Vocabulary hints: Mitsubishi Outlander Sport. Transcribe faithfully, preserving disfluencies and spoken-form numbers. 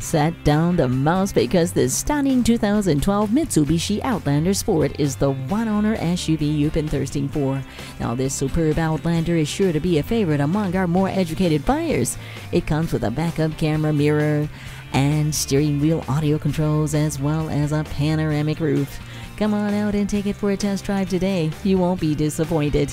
Set down the mouse because this stunning two thousand twelve Mitsubishi Outlander Sport is the one-owner S U V you've been thirsting for. Now this superb Outlander is sure to be a favorite among our more educated buyers. It comes with a backup camera, mirror, and steering wheel audio controls, as well as a panoramic roof. Come on out and take it for a test drive today. You won't be disappointed.